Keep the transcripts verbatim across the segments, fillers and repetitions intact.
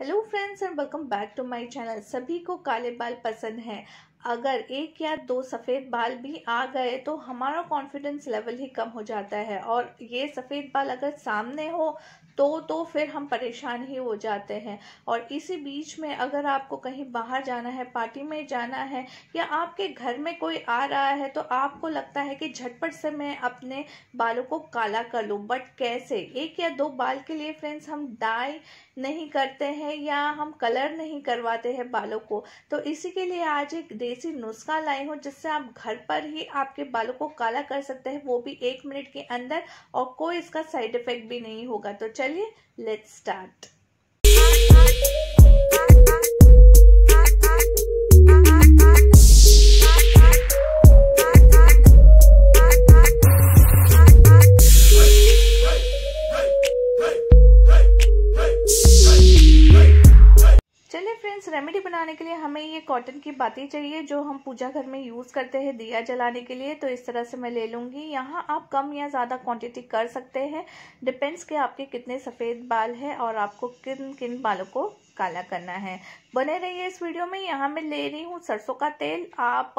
Hello friends and welcome back to my channel. सभी को काले बाल पसंद हैं। अगर एक या दो सफ़ेद बाल भी आ गए तो हमारा कॉन्फिडेंस लेवल ही कम हो जाता है, और ये सफ़ेद बाल अगर सामने हो तो तो फिर हम परेशान ही हो जाते हैं। और इसी बीच में अगर आपको कहीं बाहर जाना है, पार्टी में जाना है, या आपके घर में कोई आ रहा है तो आपको लगता है कि झटपट से मैं अपने बालों को काला कर लूँ, बट कैसे? एक या दो बाल के लिए फ्रेंड्स हम डाई नहीं करते हैं या हम कलर नहीं करवाते हैं बालों को। तो इसी के लिए आज एक देसी नुस्खा लाई हूँ जिससे आप घर पर ही आपके बालों को काला कर सकते हैं, वो भी एक मिनट के अंदर, और कोई इसका साइड इफेक्ट भी नहीं होगा। तो चलिए लेट्स स्टार्ट। रेमेडी बनाने के लिए हमें ये कॉटन की बाती चाहिए जो हम पूजा घर में यूज़ करते हैं दिया जलाने के लिए। तो इस तरह से मैं ले लूँगी। यहाँ आप कम या ज़्यादा क्वांटिटी कर सकते हैं, डिपेंड्स कि आपके कितने सफ़ेद बाल हैं और आपको किन किन बालों को काला करना है। बने रहिए इस वीडियो में। यहाँ मैं ले रही हूँ सरसों का तेल, आप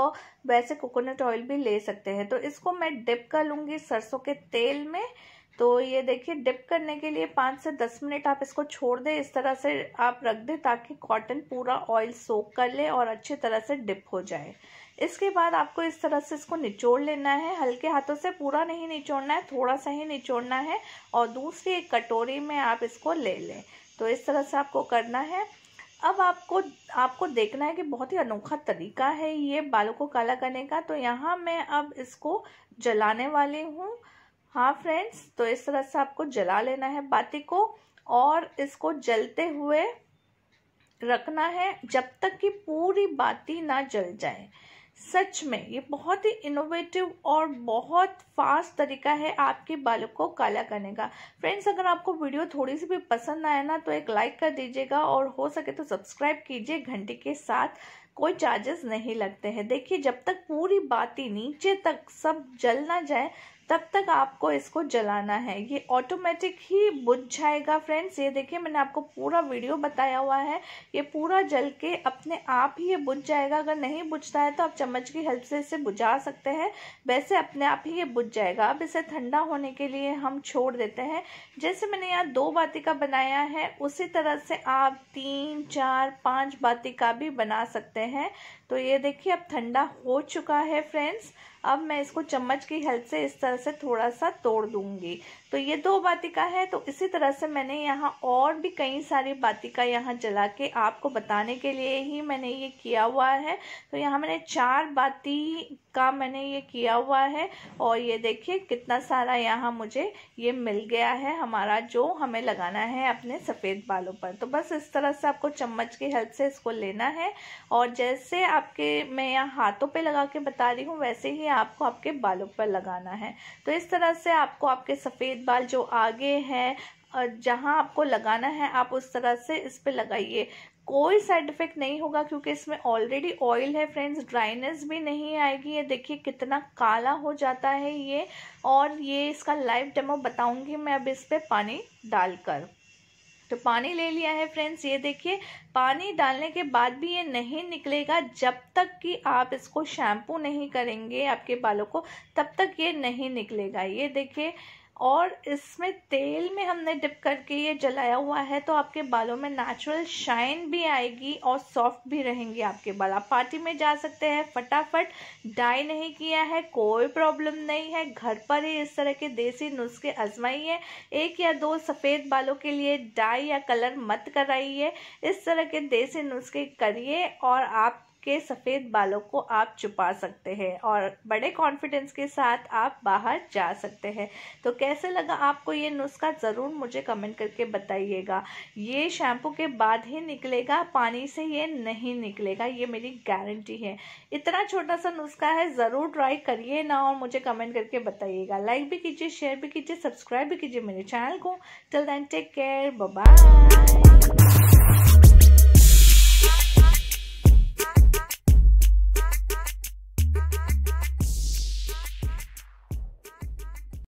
वैसे कोकोनट ऑयल भी ले सकते हैं। तो इसको मैं डिप कर लूँगी सरसों के तेल में। तो ये देखिए, डिप करने के लिए पाँच से दस मिनट आप इसको छोड़ दें। इस तरह से आप रख दें ताकि कॉटन पूरा ऑयल सोख कर ले और अच्छी तरह से डिप हो जाए। इसके बाद आपको इस तरह से इसको निचोड़ लेना है, हल्के हाथों से, पूरा नहीं निचोड़ना है, थोड़ा सा ही निचोड़ना है। और दूसरी एक कटोरी में आप इसको ले लें। तो इस तरह से आपको करना है। अब आपको आपको देखना है कि बहुत ही अनोखा तरीका है ये बालों को काला करने का। तो यहाँ मैं अब इसको जलाने वाली हूँ। हाँ फ्रेंड्स, तो इस तरह से आपको जला लेना है बाती को और इसको जलते हुए रखना है जब तक कि पूरी बाती ना जल जाए। सच में ये बहुत ही इनोवेटिव और बहुत फास्ट तरीका है आपके बालों को काला करने का। फ्रेंड्स, अगर आपको वीडियो थोड़ी सी भी पसंद आए ना तो एक लाइक कर दीजिएगा, और हो सके तो सब्सक्राइब कीजिए घंटी के साथ। कोई चार्जेस नहीं लगते हैं। देखिए, जब तक पूरी बाती नीचे तक सब जल ना जाए तब तक आपको इसको जलाना है। ये ऑटोमेटिक ही बुझ जाएगा फ्रेंड्स। ये देखिए, मैंने आपको पूरा वीडियो बताया हुआ है। ये पूरा जल के अपने आप ही ये बुझ जाएगा। अगर नहीं बुझता है तो आप चम्मच की हेल्प से इसे बुझा सकते हैं, वैसे अपने आप ही ये बुझ जाएगा। अब इसे ठंडा होने के लिए हम छोड़ देते हैं। जैसे मैंने यहाँ दो बाती का बनाया है, उसी तरह से आप तीन चार पाँच बाती का भी बना सकते हैं। तो ये देखिए, अब ठंडा हो चुका है फ्रेंड्स। अब मैं इसको चम्मच की हेल्प से इस तरह से थोड़ा सा तोड़ दूंगी। तो ये दो बाती का है। तो इसी तरह से मैंने यहाँ और भी कई सारी बाती का यहाँ जला के आपको बताने के लिए ही मैंने ये किया हुआ है। तो यहाँ मैंने चार बाती का मैंने ये किया हुआ है, और ये देखिए कितना सारा यहाँ मुझे ये मिल गया है हमारा, जो हमें लगाना है अपने सफ़ेद बालों पर। तो बस इस तरह से आपको चम्मच की हेल्प से इसको लेना है, और जैसे आपके मैं यहाँ हाथों पर लगा के बता रही हूँ वैसे ही आपको आपके बालों पर लगाना है। तो इस तरह से आपको आपके सफ़ेद बाल जो आगे हैं जहाँ आपको लगाना है आप उस तरह से इस पे लगाइए। कोई साइड इफेक्ट नहीं होगा क्योंकि इसमें ऑलरेडी ऑयल है फ्रेंड्स। ड्राइनेस भी नहीं आएगी। ये देखिए कितना काला हो जाता है ये, और ये इसका लाइव डेमो बताऊंगी मैं अब इस पे पानी डालकर। तो पानी ले लिया है फ्रेंड्स। ये देखिए, पानी डालने के बाद भी ये नहीं निकलेगा जब तक कि आप इसको शैम्पू नहीं करेंगे आपके बालों को, तब तक ये नहीं निकलेगा। ये देखिए, और इसमें तेल में हमने डिप करके ये जलाया हुआ है तो आपके बालों में नेचुरल शाइन भी आएगी और सॉफ्ट भी रहेंगे आपके बाल। आप पार्टी में जा सकते हैं, फटाफट डाई नहीं किया है, कोई प्रॉब्लम नहीं है। घर पर ही इस तरह के देसी नुस्खे आजमाइए। एक या दो सफ़ेद बालों के लिए डाई या कलर मत कराइए, इस तरह के देसी नुस्खे करिए और आप के सफ़ेद बालों को आप छुपा सकते हैं और बड़े कॉन्फिडेंस के साथ आप बाहर जा सकते हैं। तो कैसे लगा आपको ये नुस्खा ज़रूर मुझे कमेंट करके बताइएगा। ये शैम्पू के बाद ही निकलेगा, पानी से ये नहीं निकलेगा, ये मेरी गारंटी है। इतना छोटा सा नुस्खा है, ज़रूर ट्राई करिए ना, और मुझे कमेंट करके बताइएगा। लाइक भी कीजिए, शेयर भी कीजिए, सब्सक्राइब भी कीजिए मेरे चैनल को। Till then take care, bye bye.